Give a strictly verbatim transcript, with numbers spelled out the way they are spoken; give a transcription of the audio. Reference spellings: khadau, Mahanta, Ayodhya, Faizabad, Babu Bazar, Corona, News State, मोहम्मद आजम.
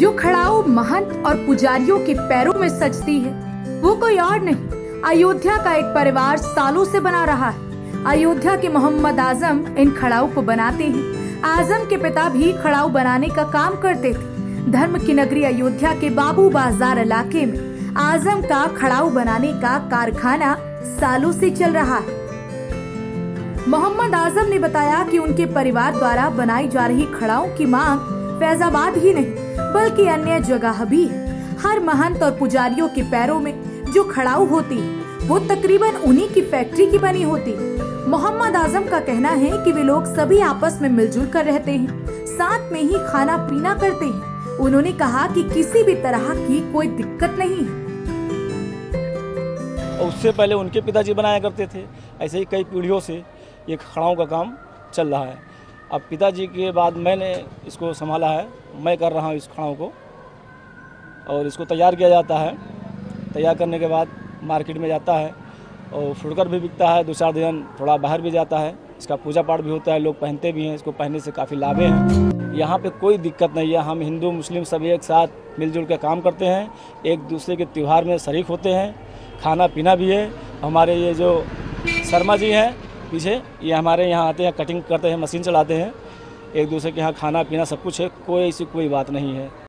जो खड़ाऊ महंत और पुजारियों के पैरों में सजती है वो कोई और नहीं, अयोध्या का एक परिवार सालों से बना रहा है। अयोध्या के मोहम्मद आजम इन खड़ाऊ को बनाते हैं। आजम के पिता भी खड़ाऊ बनाने का काम करते थे। धर्म की नगरी अयोध्या के बाबू बाजार इलाके में आजम का खड़ाऊ बनाने का कारखाना सालों से चल रहा है। मोहम्मद आजम ने बताया कि उनके परिवार द्वारा बनाई जा रही खड़ाऊ की मांग फैजाबाद ही नहीं बल्कि अन्य जगह भी है। हर महंत और पुजारियों के पैरों में जो खड़ाऊ होती है वो तकरीबन उन्हीं की फैक्ट्री की बनी होती है। मोहम्मद आजम का कहना है कि वे लोग सभी आपस में मिलजुल कर रहते हैं, साथ में ही खाना पीना करते हैं। उन्होंने कहा कि किसी भी तरह की कोई दिक्कत नहीं है। उससे पहले उनके पिताजी बनाया करते थे, ऐसे ही कई पीढ़ियों से ये खड़ाऊ का काम चल रहा है। अब पिताजी के बाद मैंने इसको संभाला है, मैं कर रहा हूँ इस खड़ाऊ को, और इसको तैयार किया जाता है। तैयार करने के बाद मार्केट में जाता है और फुटकर भी बिकता है, दो चार दिन थोड़ा बाहर भी जाता है। इसका पूजा पाठ भी होता है, लोग पहनते भी हैं। इसको पहनने से काफ़ी लाभ हैं। यहाँ पे कोई दिक्कत नहीं है। हम हिंदू मुस्लिम सब एक साथ मिलजुल कर काम करते हैं, एक दूसरे के त्यौहार में शरीक होते हैं। खाना पीना भी है। हमारे ये जो शर्मा जी हैं पीछे, ये हमारे यहाँ आते हैं, कटिंग करते हैं, मशीन चलाते हैं। एक दूसरे के यहाँ खाना पीना सब कुछ है, कोई ऐसी कोई बात नहीं है।